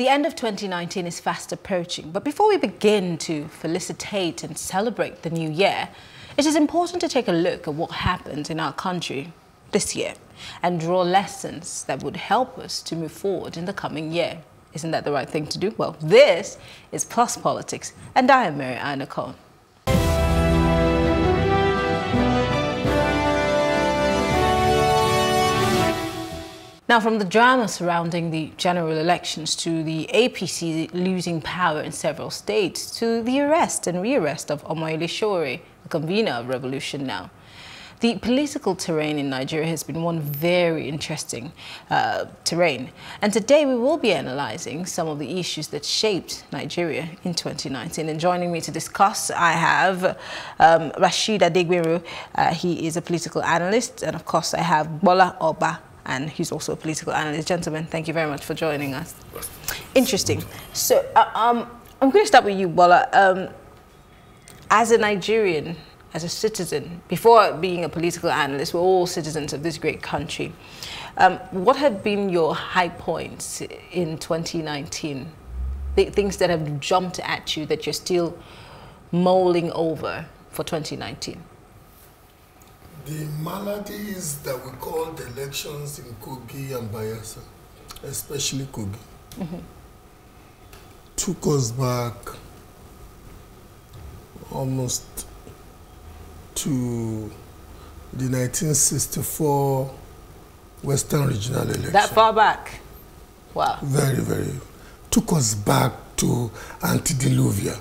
The end of 2019 is fast approaching, but before we begin to felicitate and celebrate the new year, it is important to take a look at what happened in our country this year and draw lessons that would help us to move forward in the coming year. Isn't that the right thing to do? Well, this is Plus Politics, and I am Maryann Duke Okon. Now, from the drama surrounding the general elections to the APC losing power in several states to the arrest and re-arrest of Omoyele Sowore, the convener of Revolution Now, the political terrain in Nigeria has been one very interesting terrain. And today we will be analysing some of the issues that shaped Nigeria in 2019. And joining me to discuss, I have Rasheed Adegbenro. He is a political analyst. And of course, I have Gbola Oba, and who's also a political analyst. Gentlemen, thank you very much for joining us. Interesting. So I'm going to start with you, Gbola. As a Nigerian, as a citizen, before being a political analyst, we're all citizens of this great country. What have been your high points in 2019? The things that have jumped at you that you're still mulling over for 2019? The maladies that we called elections in Kogi and Bayelsa, especially Kogi, took us back almost to the 1964 Western Regional Election. That far back? Wow. Very, very. Took us back to antediluvian,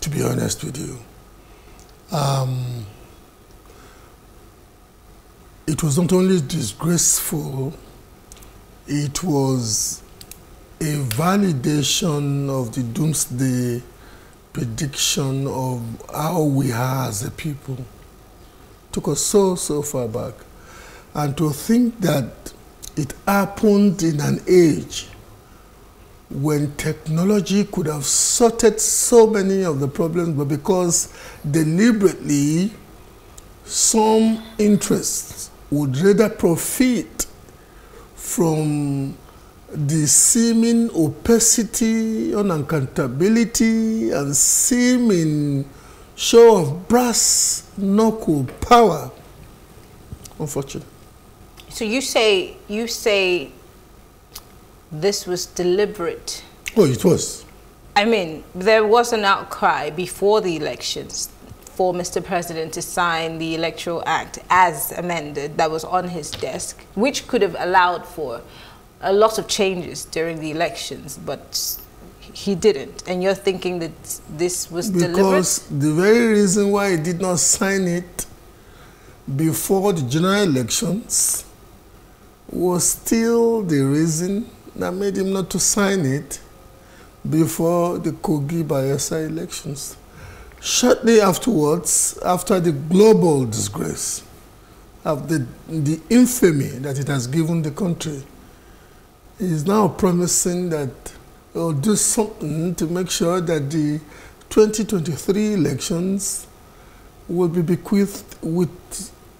to be honest with you. It was not only disgraceful, it was a validation of the doomsday prediction of how we are as a people. Took us so far back. And to think that it happened in an age when technology could have sorted so many of the problems, but because deliberately some interests would rather profit from the seeming opacity, unaccountability, and seeming show of brass knuckle power. Unfortunately. So you say this was deliberate. Oh, it was. I mean, there was an outcry before the elections for Mr. President to sign the Electoral Act as amended that was on his desk, which could have allowed for a lot of changes during the elections, but he didn't. And you're thinking that this was deliberate? Because the very reason why he did not sign it before the general elections was still the reason that made him not to sign it before the Kogi Bayelsa elections. Shortly afterwards, after the global disgrace of the infamy that it has given the country, he is now promising that he will do something to make sure that the 2023 elections will be bequeathed with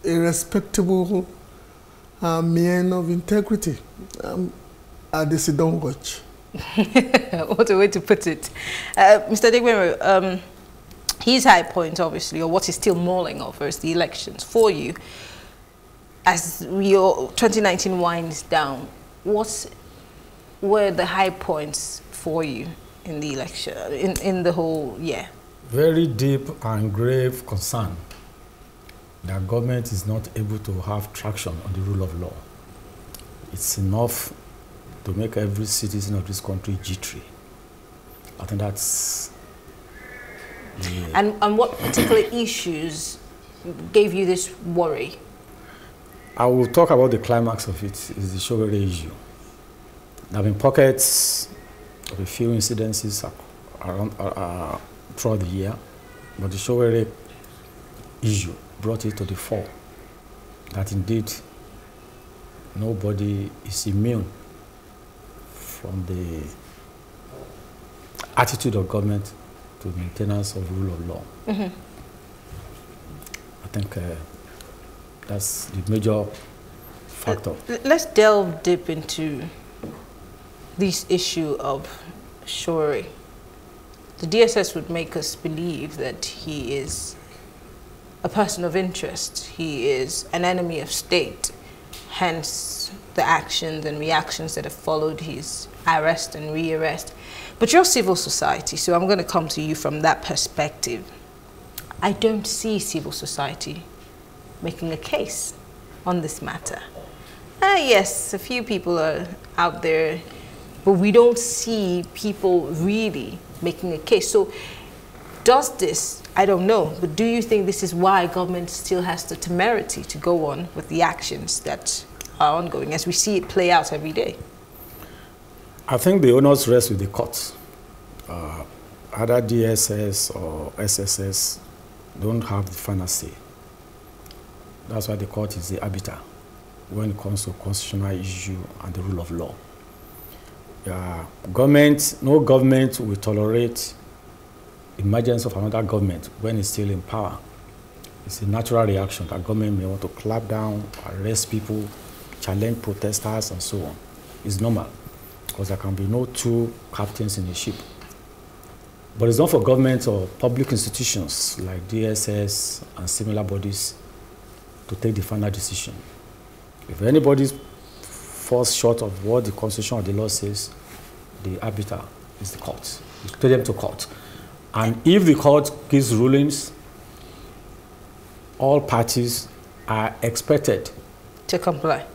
a respectable man of integrity. Adesi, don't watch. What a way to put it. Mr. Adegbenro, his high point, obviously, or what is still mulling over, is the elections for you. As your 2019 winds down, what were the high points for you in the election, in the whole year? Very deep and grave concern that government is not able to have traction on the rule of law. It's enough to make every citizen of this country jittery. I think that's... Yeah. And what particular issues gave you this worry? I will talk about the climax of it, is the Sowore issue. There have been pockets of a few incidences around, throughout the year, but the Sowore issue brought it to the fore that indeed nobody is immune from the attitude of government to maintenance of rule of law. I think that's the major factor. Let's delve deep into this issue of Sowore. The DSS would make us believe that he is a person of interest. He is an enemy of state, hence the actions and reactions that have followed his arrest and re-arrest. But you're civil society, so I'm going to come to you from that perspective. I don't see civil society making a case on this matter. Yes, a few people are out there, but we don't see people really making a case. So does this, I don't know, but do you think this is why government still has the temerity to go on with the actions that are ongoing, as we see it play out every day? I think the onus rests with the courts. Either DSS or SSS don't have the final say. That's why the court is the arbiter when it comes to constitutional issue and the rule of law. No government will tolerate emergence of another government when it's still in power. It's a natural reaction that government may want to clap down, arrest people, challenge protesters, and so on. It's normal, because there can be no two captains in a ship. But it's not for government or public institutions like DSS and similar bodies to take the final decision. If anybody falls short of what the Constitution or the law says, the arbiter is the court. You take them to court. And if the court gives rulings, all parties are expected to comply.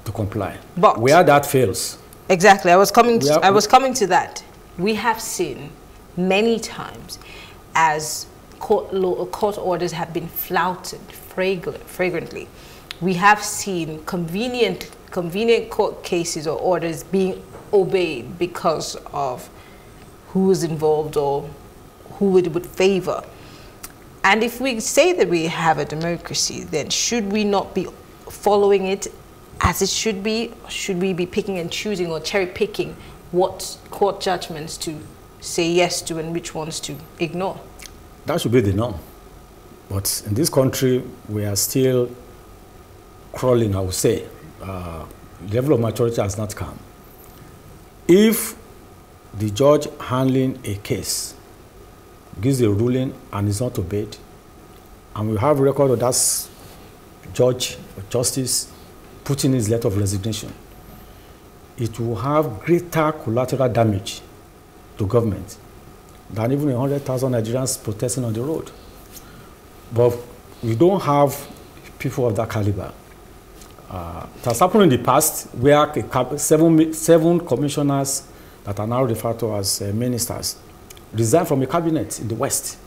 But where that fails. Exactly. I was coming to that. We have seen many times as court orders have been flouted flagrantly. We have seen convenient court cases or orders being obeyed because of who is involved or who it would favor. And if we say that we have a democracy, then should we not be following it as it should be? Should we be picking and choosing or cherry picking what court judgments to say yes to and which ones to ignore? That should be the norm. But in this country, we are still crawling, I would say. Level of maturity has not come. If the judge handling a case gives a ruling and is not obeyed, and we have record of that judge or justice putting his letter of resignation, it will have greater collateral damage to government than even 100,000 Nigerians protesting on the road. But we don't have people of that caliber. It has happened in the past where seven commissioners that are now referred to as ministers resigned from a cabinet in the West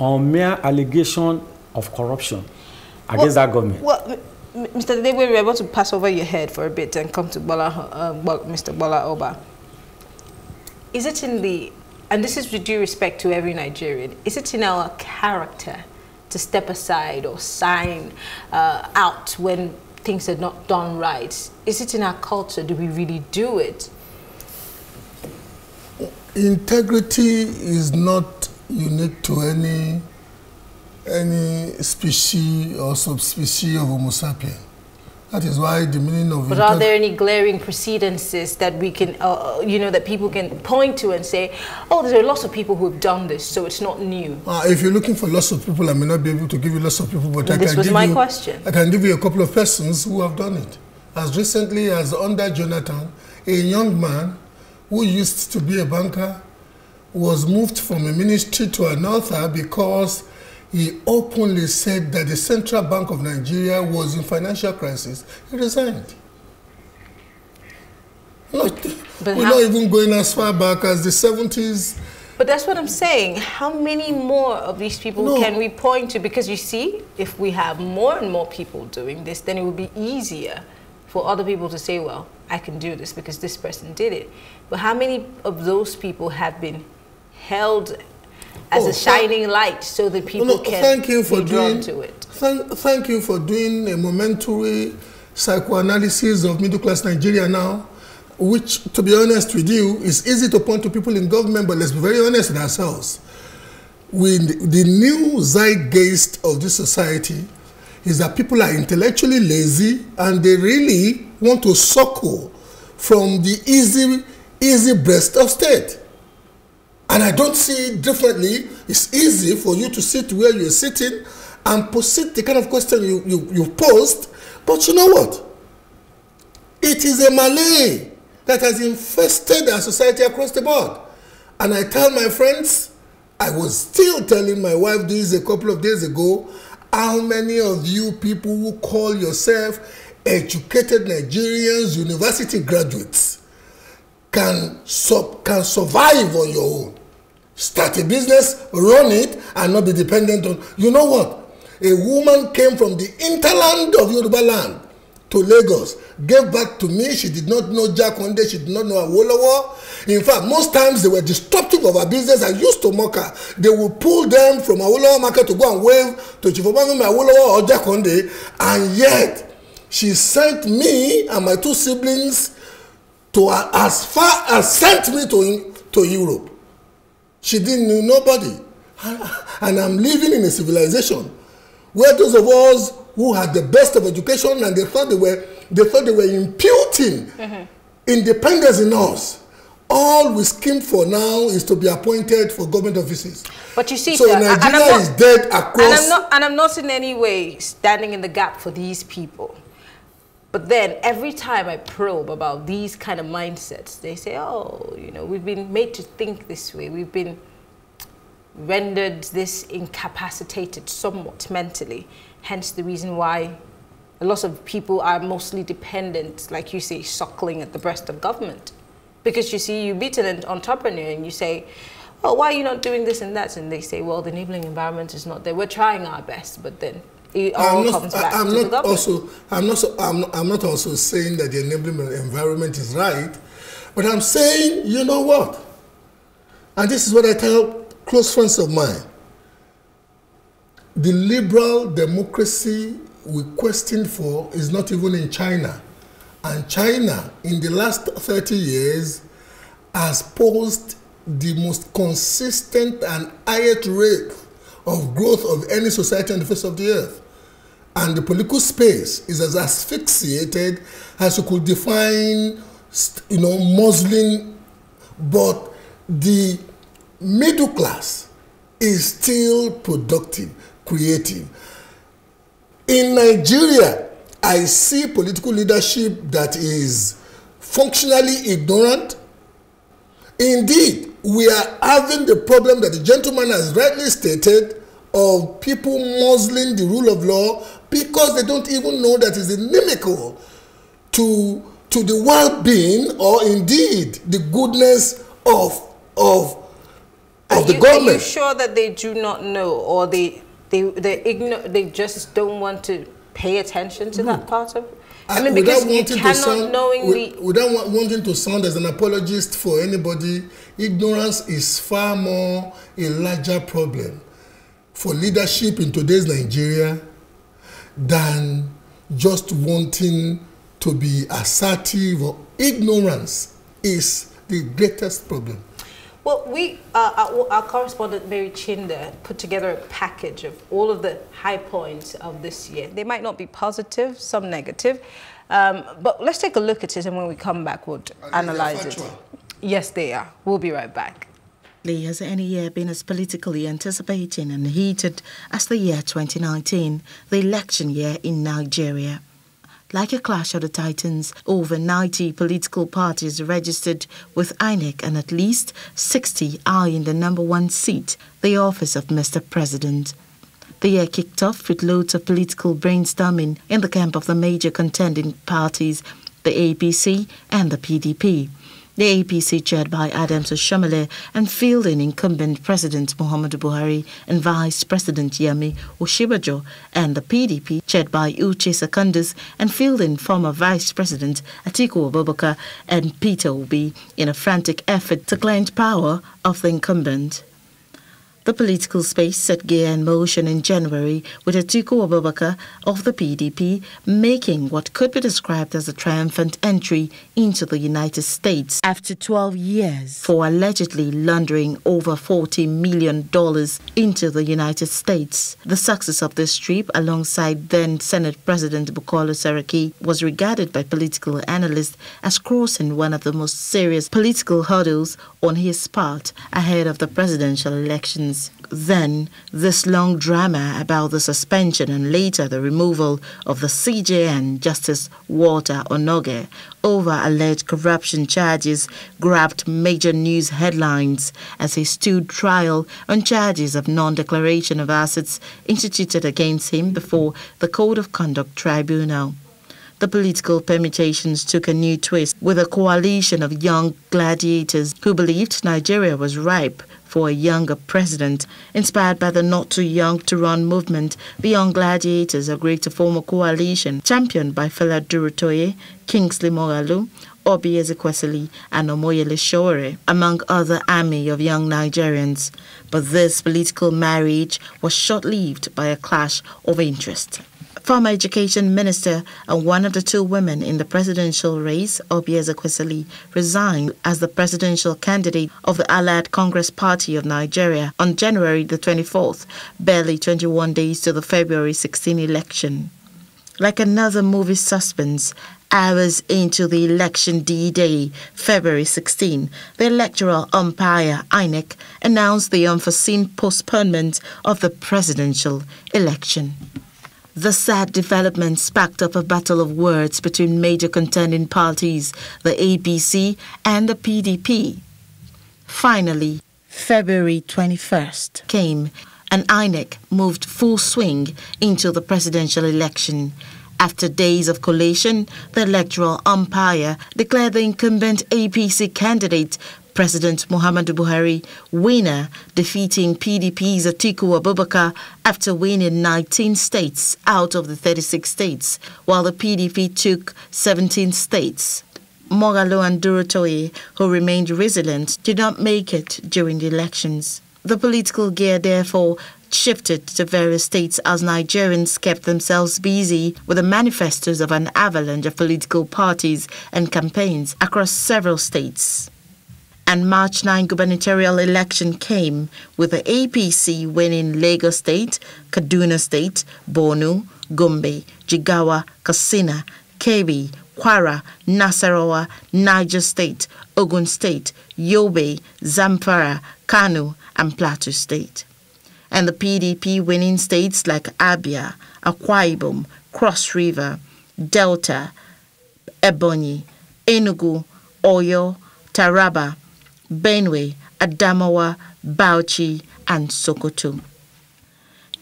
on mere allegation of corruption against that government. Well, Mr. Adegbenro, we were able to pass over your head for a bit and come to Mr. Gbola Oba. Is it in the, and this is with due respect to every Nigerian, is it in our character to step aside or sign out when things are not done right? Is it in our culture? Do we really do it? Integrity is not unique to any species or subspecies of Homo sapiens. That is why the meaning of. But are there any glaring precedences that we can, you know, that people can point to and say, "Oh, there are lots of people who have done this, so it's not new." If you're looking for lots of people, I may not be able to give you lots of people, but I can give you a couple of persons who have done it. As recently as under Jonathan, a young man who used to be a banker was moved from a ministry to another because he openly said that the Central Bank of Nigeria was in financial crisis. He resigned. We're not even going as far back as the 70s. But that's what I'm saying. How many more of these people can we point to? Because you see, if we have more and more people doing this, then it would be easier for other people to say, well, I can do this because this person did it. But how many of those people have been held as a shining light so that people can be drawn to it? Thank you for doing a momentary psychoanalysis of middle-class Nigeria now, which, to be honest with you, is easy to point to people in government, but let's be very honest with ourselves. The new zeitgeist of this society is that people are intellectually lazy and they really want to suckle from the easy easy breast of state. And I don't see it differently. It's easy for you to sit where you're sitting and posit the kind of question you posed. But you know what? It is a malaise that has infested our society across the board. And I tell my friends, I was still telling my wife this a couple of days ago, how many of you people who call yourself educated Nigerians, university graduates, can survive on your own? Start a business, run it, and not be dependent on... You know what? A woman came from the hinterland of Yoruba land to Lagos, gave back to me. She did not know Jack one day. She did not know Awolowo. In fact, most times they were disruptive of her business. I used to mock her. They would pull them from Awolowo market to go and wave to Chifobami Awolowo or Jack one day. And yet, she sent me and my two siblings to as far as sent me to Europe. She didn't know nobody. And I'm living in a civilization where those of us who had the best of education and they thought they were imputing independence in us. All we scheme for now is to be appointed for government offices. But you see, so sir, Nigeria is dead across. And I'm not in any way standing in the gap for these people. But then every time I probe about these kind of mindsets, they say, oh, you know, we've been made to think this way. We've been rendered this incapacitated somewhat mentally. Hence the reason why a lot of people are mostly dependent, like you say, suckling at the breast of government. Because you see, you meet an entrepreneur and you say, oh, why are you not doing this and that? And they say, well, the enabling environment is not there. We're trying our best, but then it all comes back to the government. I'm not also saying that the enabling environment is right, but I'm saying, you know what? And this is what I tell close friends of mine. The liberal democracy we questioned for is not even in China. And China, in the last 30 years, has posed the most consistent and highest rate of growth of any society on the face of the earth. And the political space is as asphyxiated as you could define, you know, Muslim, but the middle class is still productive, creative. In Nigeria, I see political leadership that is functionally ignorant. Indeed, we are having the problem that the gentleman has rightly stated of people muzzling the rule of law because they don't even know that it's inimical to the well-being or indeed the goodness of the government. Are you sure that they do not know, or they just don't want to pay attention to that part of it? I mean, because you cannot knowingly... Without wanting to sound as an apologist for anybody, ignorance is far more a larger problem for leadership in today's Nigeria than just wanting to be assertive. Or ignorance is the greatest problem. Well, we, our correspondent Mary Chinda put together a package of all of the high points of this year. They might not be positive, some negative, but let's take a look at it, and when we come back, we'll analyze it. Yes, they are. We'll be right back. Has any year been as politically anticipating and heated as the year 2019, the election year in Nigeria? Like a clash of the titans, over 90 political parties registered with INEC and at least 60 are in the #1 seat, the office of Mr. President. The year kicked off with loads of political brainstorming in the camp of the major contending parties, the APC and the PDP. The APC, chaired by Adams Oshiomhole and fielding incumbent President Muhammadu Buhari and Vice President Yemi Osinbajo, and the PDP, chaired by Uche Secundus and fielding former Vice President Atiku Abubakar and Peter Obi, in a frantic effort to clinch power of the incumbent. The political space set gear in motion in January with Atiku Abubakar of the PDP making what could be described as a triumphant entry into the United States after 12 years for allegedly laundering over $40 million into the United States. The success of this trip, alongside then Senate President Bukola Saraki, was regarded by political analysts as crossing one of the most serious political hurdles on his part ahead of the presidential elections. Then, this long drama about the suspension and later the removal of the CJN Justice Walter Onnoghen over alleged corruption charges grabbed major news headlines as he stood trial on charges of non-declaration of assets instituted against him before the Code of Conduct Tribunal. The political permutations took a new twist with a coalition of young gladiators who believed Nigeria was ripe for a younger president. Inspired by the Not Too Young to Run movement, the young gladiators agreed to form a coalition championed by Fela Durotoye, Kingsley Moghalu, Obi Ezekwesili and Omoyele Sowore, among other army of young Nigerians. But this political marriage was short-lived by a clash of interest. Former Education Minister and one of the two women in the presidential race, Obi Ezekwesili, resigned as the presidential candidate of the Allied Congress Party of Nigeria on January the 24th, barely 21 days to the February 16 election. Like another movie suspense, hours into the election D-Day, February 16, the electoral umpire, INEC, announced the unforeseen postponement of the presidential election. The sad development sparked up a battle of words between major contending parties, the APC and the PDP. Finally, February 21st came and INEC moved full swing into the presidential election. After days of collation, the electoral umpire declared the incumbent APC candidate, President Muhammadu Buhari, winner, defeating PDP's Atiku Abubakar after winning 19 states out of the 36 states, while the PDP took 17 states. Moghalu and Durotoye, who remained resilient, did not make it during the elections. The political gear, therefore, shifted to various states as Nigerians kept themselves busy with the manifestos of an avalanche of political parties and campaigns across several states. And March 9 gubernatorial election came with the APC winning Lagos State, Kaduna State, Borno, Gombe, Jigawa, Katsina, Kebbi, Kwara, Nasarawa, Niger State, Ogun State, Yobe, Zamfara, Kano and Plateau State. And the PDP winning states like Abia, Akwa Ibom, Cross River, Delta, Ebonyi, Enugu, Oyo, Taraba, Benue, Adamawa, Bauchi and Sokoto.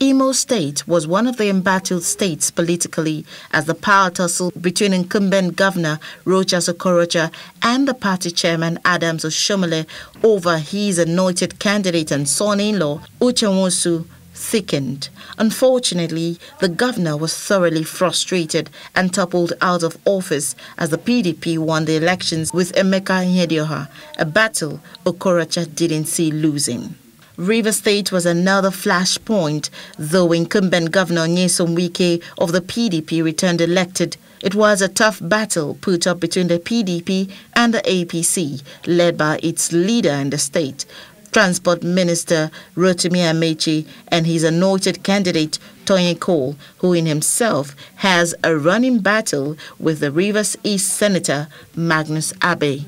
Imo State was one of the embattled states politically as the power tussle between incumbent governor Rochas Okorocha and the party chairman Adams Oshiomhole over his anointed candidate and son-in-law Uche Nwosu thickened. Unfortunately, the governor was thoroughly frustrated and toppled out of office as the PDP won the elections with Emeka Ihedioha, a battle Okorocha didn't see losing. Rivers State was another flashpoint, though incumbent Governor Nyesom Wike of the PDP returned elected. It was a tough battle put up between the PDP and the APC, led by its leader in the state, Transport Minister Rotimi Amechi, and his anointed candidate Toye Cole, who in himself has a running battle with the Rivers East Senator Magnus Abe.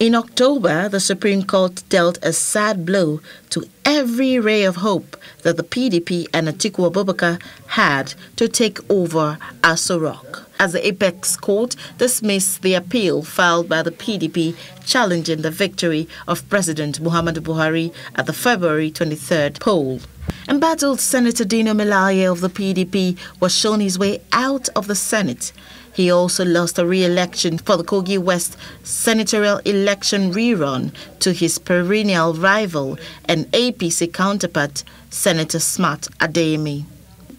In October, the Supreme Court dealt a sad blow to every ray of hope that the PDP and Atiku Abubakar had to take over Aso Rock, as the Apex Court dismissed the appeal filed by the PDP challenging the victory of President Muhammadu Buhari at the February 23rd poll. Embattled Senator Dino Melaye of the PDP was shown his way out of the Senate. He also lost a re-election for the Kogi West senatorial election rerun to his perennial rival and APC counterpart, Senator Smart Adeyemi.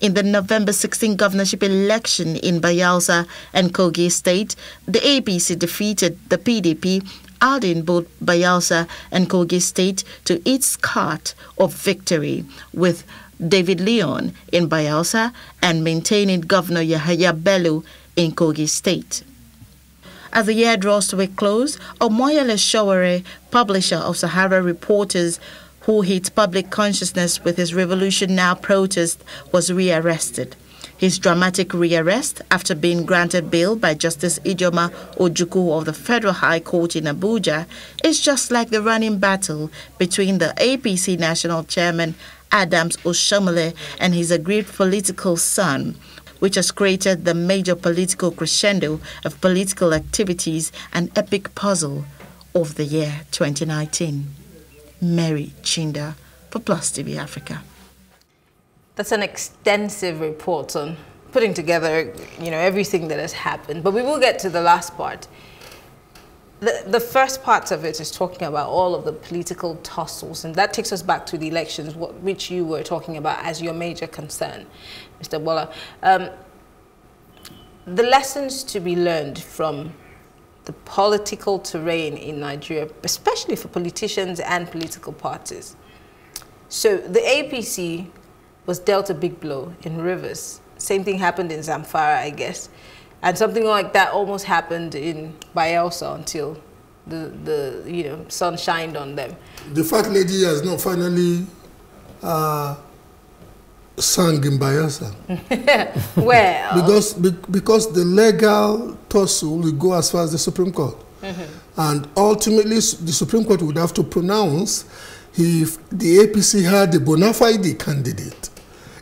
in the November 16 governorship election in Bayelsa and Kogi State, the APC defeated the PDP, adding both Bayelsa and Kogi State to its cart of victory, with David Leon in Bayelsa and maintaining Governor Yahaya Bello in Kogi State. As the year draws to a close, Omoyele Sowore, publisher of Sahara Reporters, who hit public consciousness with his Revolution Now protest, was rearrested. His dramatic rearrest, after being granted bail by Justice Ijeoma Ojukwu of the Federal High Court in Abuja, is just like the running battle between the APC National Chairman Adams Oshiomhole and his aggrieved political son, which has created the major political crescendo of political activities and epic puzzle of the year 2019. Mary Chinda for Plus TV Africa. That's an extensive report on putting together, you know, everything that has happened. But we will get to the last part. The first part of it is talking about all of the political tussles, and that takes us back to the elections, which you were talking about as your major concern, Mr. Bola. The lessons to be learned from the political terrain in Nigeria, especially for politicians and political parties. So the APC was dealt a big blow in Rivers. Same thing happened in Zamfara, I guess. And something like that almost happened in Bayelsa until the you know, sun shined on them. The fat lady has not finally sung in Bayelsa. Well, because the legal tussle will go as far as the Supreme Court. Mm-hmm. And ultimately, the Supreme Court would have to pronounce if the APC had a bona fide candidate.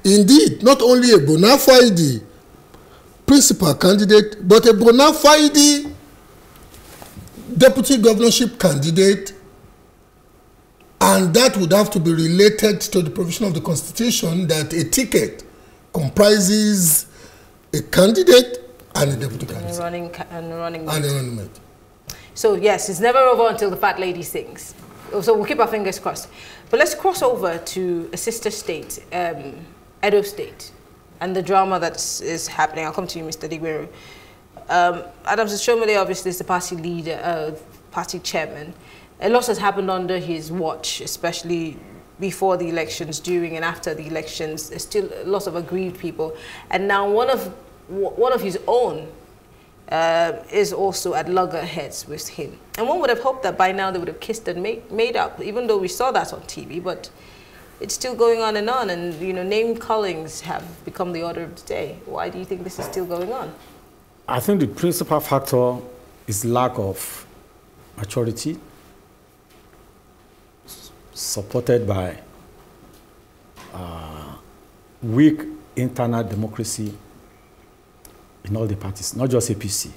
Indeed, not only a bona fide principal candidate, but a bona fide deputy governorship candidate, and that would have to be related to the provision of the Constitution that a ticket comprises a candidate and a deputy candidate. And a running mate. So yes, it's never over until the fat lady sings. So we'll keep our fingers crossed. But let's cross over to a sister state, Edo State, and the drama that is happening. I'll come to you, Mr. Adegbenro. Adams Oshiomhole obviously is the party leader, party chairman. A lot has happened under his watch, especially before the elections, during and after the elections. There's still lots of aggrieved people. And now one of his own is also at loggerheads with him. And one would have hoped that by now they would have kissed and made up, even though we saw that on TV, but it's still going on. And you know, name callings have become the order of the day. Why do you think this is still going on? I think the principal factor is lack of maturity, supported by weak internal democracy in all the parties, not just APC.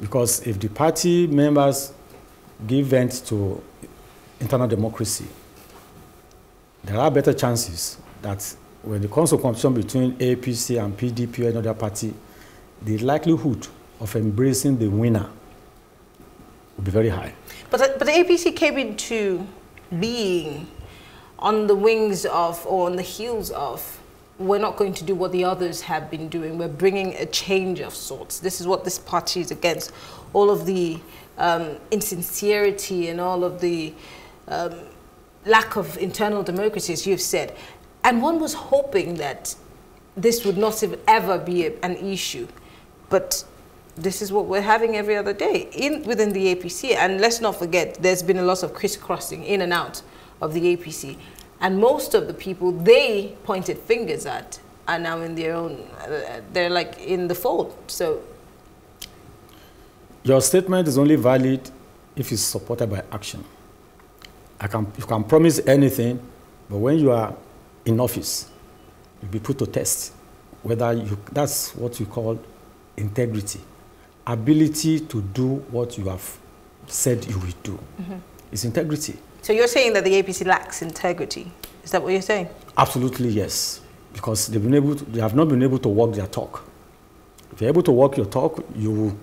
Because if the party members give vent to internal democracy, there are better chances that when it comes to competition between APC and PDP or another party, the likelihood of embracing the winner will be very high. But the APC came into being on the wings of, or on the heels of, we're not going to do what the others have been doing. We're bringing a change of sorts. This is what this party is against. All of the insincerity and all of the lack of internal democracy, as you've said. And one was hoping that this would not ever be an issue. But this is what we're having every other day within the APC. And let's not forget, there's been a lot of crisscrossing in and out of the APC. And most of the people they pointed fingers at are now in their own, they're like in the fold, so. Your statement is only valid if it's supported by action. You can promise anything, but when you are in office, you'll be put to test. That's what you call integrity. Ability to do what you have said you will do. Mm-hmm. It's integrity. So you're saying that the APC lacks integrity? Is that what you're saying? Absolutely, yes. Because they have not been able to walk their talk. If you're able to walk your talk, you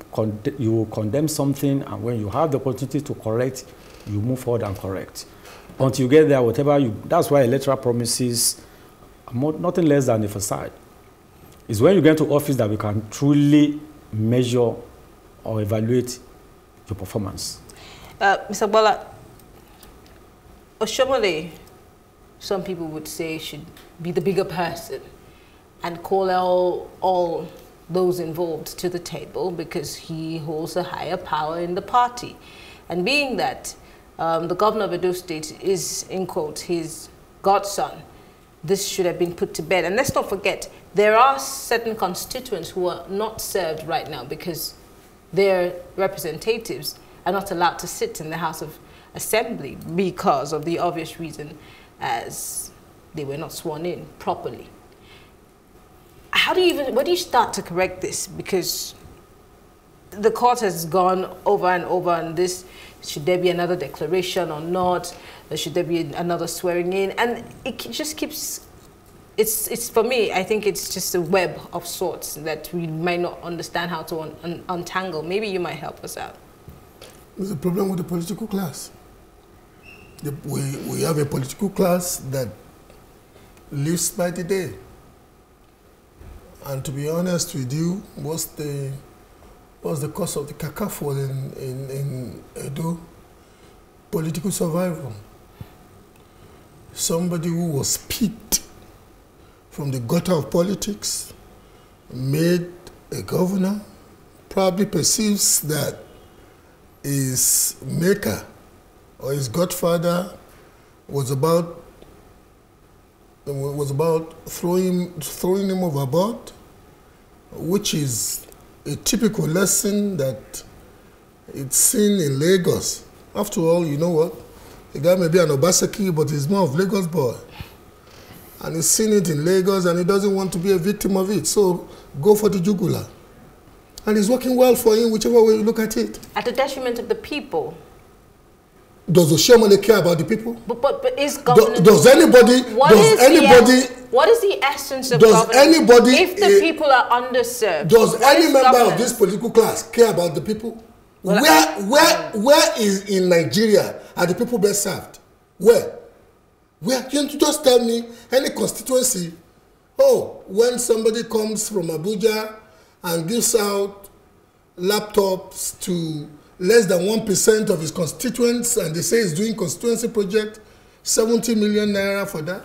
will condemn something, and when you have the opportunity to correct, you move forward and correct. Until you get there, that's why electoral promises nothing less than a facade. It's when you get into office that we can truly measure or evaluate your performance. Mr. Gbola, Oshiomhole, some people would say, should be the bigger person and call out all those involved to the table because he holds a higher power in the party. And being that the governor of Edo State is, in quotes, his godson, this should have been put to bed. And let's not forget, there are certain constituents who are not served right now because their representatives are not allowed to sit in the House of Assembly because of the obvious reason as they were not sworn in properly. How do you even, where do you start to correct this? Because the court has gone over and over on this. Should there be another declaration or not? Should there be another swearing in? And it just keeps, it's for me, I think it's just a web of sorts that we might not understand how to untangle. Maybe you might help us out. There's a problem with the political class. We have a political class that lives by the day. And to be honest with you, what's the cause of the kerfuffle in Edo? Political survival. Somebody who was picked from the gutter of politics, made a governor, probably perceives that his maker or his godfather was about throwing him overboard, which is a typical lesson that it's seen in Lagos. After all, you know what? The guy may be an Obaseki, but he's more of Lagos boy. And he's seen it in Lagos, and he doesn't want to be a victim of it. So go for the jugular. And it's working well for him, whichever way you look at it. At the detriment of the people. Does Oshiomhole care about the people? But is governance... What is the essence of governance if the people are underserved? Does any member of this political class care about the people? Well, where is in Nigeria are the people best served? Where? Can you just tell me any constituency? Oh, when somebody comes from Abuja and gives out laptops to less than 1% of his constituents, and they say he's doing constituency project, 70 million naira for that.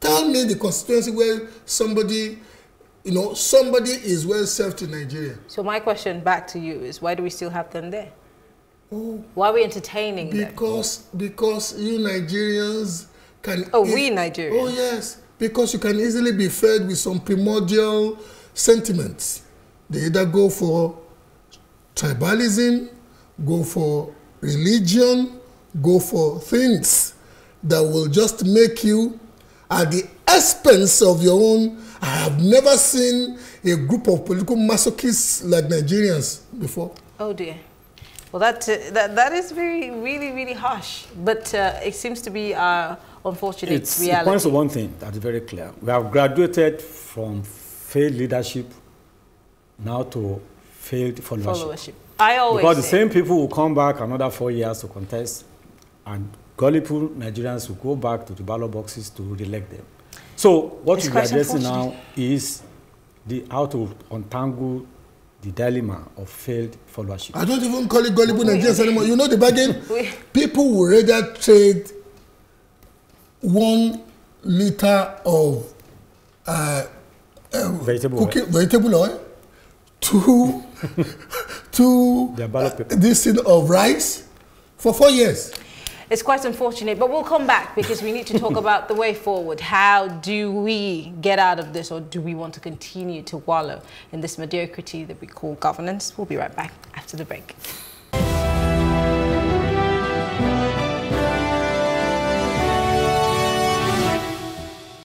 Tell me the constituency where somebody, you know, somebody is well served in Nigeria. So my question back to you is, why do we still have them there? Oh, why are we entertaining them? Because you Nigerians can... Oh, we Nigerians. Oh, yes. Because you can easily be fed with some primordial sentiments. They either go for tribalism, go for religion, go for things that will just make you at the expense of your own. I have never seen a group of political masochists like Nigerians before. Oh dear. Well, that is very, really, really harsh. But it seems to be our unfortunate reality. It points to one thing that's very clear. We have graduated from failed leadership now to failed followership. I always because the same people will come back another 4 years to contest, and gullible Nigerians will go back to the ballot boxes to re-elect them. So what we are addressing now is how to untangle the dilemma of failed followership. I don't even call it gullible Nigerians anymore. You know the bargain? People will rather trade 1 liter of vegetable oil to this thing of rice for 4 years. It's quite unfortunate, but we'll come back because we need to talk about the way forward. How do we get out of this, or do we want to continue to wallow in this mediocrity that we call governance? We'll be right back after the break.